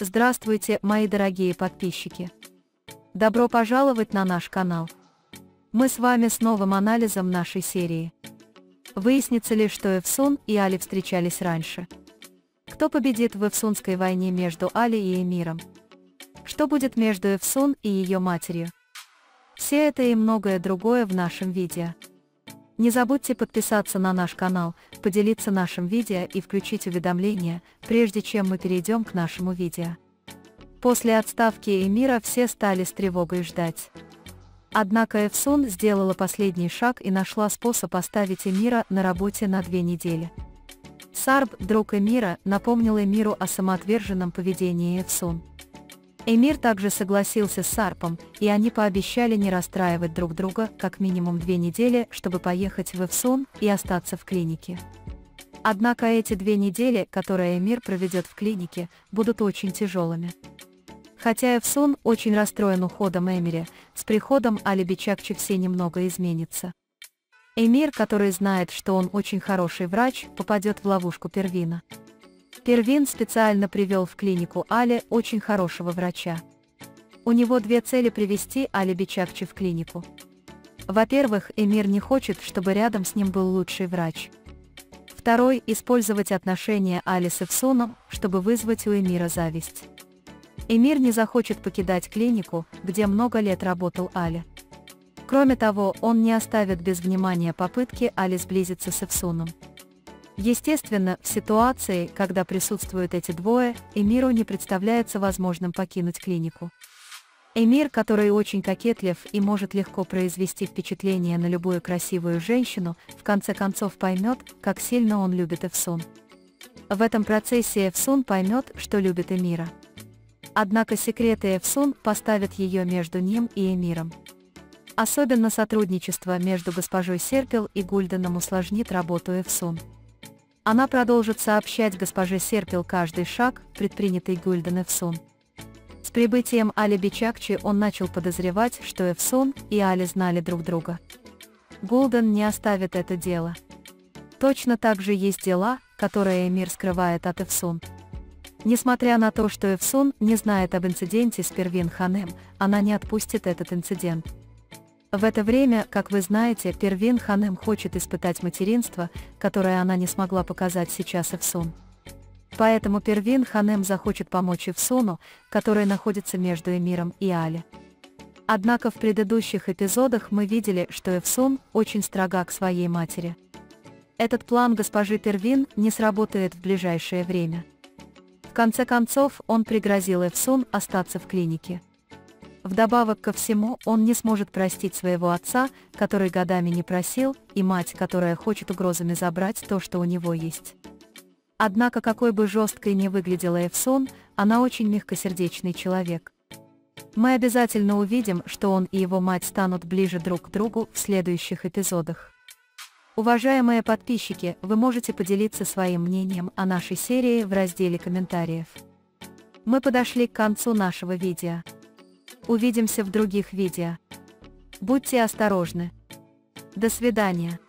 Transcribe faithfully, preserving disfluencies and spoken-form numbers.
Здравствуйте, мои дорогие подписчики! Добро пожаловать на наш канал! Мы с вами с новым анализом нашей серии. Выяснится ли, что Эфсун и Али встречались раньше? Кто победит в Эфсунской войне между Али и Эмиром? Что будет между Эфсун и ее матерью? Все это и многое другое в нашем видео. Не забудьте подписаться на наш канал, поделиться нашим видео и включить уведомления, прежде чем мы перейдем к нашему видео. После отставки Эмира все стали с тревогой ждать. Однако Эфсун сделала последний шаг и нашла способ оставить Эмира на работе на две недели. Сарп, друг Эмира, напомнил Эмиру о самоотверженном поведении Эфсун. Эмир также согласился с Сарпом, и они пообещали не расстраивать друг друга как минимум две недели, чтобы поехать в Эфсун и остаться в клинике. Однако эти две недели, которые Эмир проведет в клинике, будут очень тяжелыми. Хотя Эфсун очень расстроен уходом Эмира, с приходом Али Бичакчи все немного изменится. Эмир, который знает, что он очень хороший врач, попадет в ловушку Первина. Первин специально привел в клинику Али очень хорошего врача. У него две цели привести Али Бичакчи в клинику. Во-первых, Эмир не хочет, чтобы рядом с ним был лучший врач. Второй – использовать отношения Али с Эфсуном, чтобы вызвать у Эмира зависть. Эмир не захочет покидать клинику, где много лет работал Али. Кроме того, он не оставит без внимания попытки Али сблизиться с Эфсуном. Естественно, в ситуации, когда присутствуют эти двое, Эмиру не представляется возможным покинуть клинику. Эмир, который очень кокетлив и может легко произвести впечатление на любую красивую женщину, в конце концов поймет, как сильно он любит Эфсун. В этом процессе Эфсун поймет, что любит Эмира. Однако секреты Эфсун поставят ее между ним и Эмиром. Особенно сотрудничество между госпожой Серпел и Гульденом усложнит работу Эфсун. Она продолжит сообщать госпоже Серпел каждый шаг, предпринятый Гульден Эфсун. С прибытием Али Бичакчи он начал подозревать, что Эфсун и Али знали друг друга. Гульден не оставит это дело. Точно так же есть дела, которые Эмир скрывает от Эфсун. Несмотря на то, что Эфсун не знает об инциденте с Первин Ханем, она не отпустит этот инцидент. В это время, как вы знаете, Первин Ханем хочет испытать материнство, которое она не смогла показать сейчас Эфсун. Поэтому Первин Ханем захочет помочь Эфсуну, который находится между Эмиром и Али. Однако в предыдущих эпизодах мы видели, что Эфсун очень строга к своей матери. Этот план госпожи Первин не сработает в ближайшее время. В конце концов, он пригрозил Эфсун остаться в клинике. Вдобавок ко всему, он не сможет простить своего отца, который годами не просил, и мать, которая хочет угрозами забрать то, что у него есть. Однако, какой бы жесткой ни выглядела Эфсун, она очень мягкосердечный человек. Мы обязательно увидим, что он и его мать станут ближе друг к другу в следующих эпизодах. Уважаемые подписчики, вы можете поделиться своим мнением о нашей серии в разделе комментариев. Мы подошли к концу нашего видео. Увидимся в других видео. Будьте осторожны. До свидания.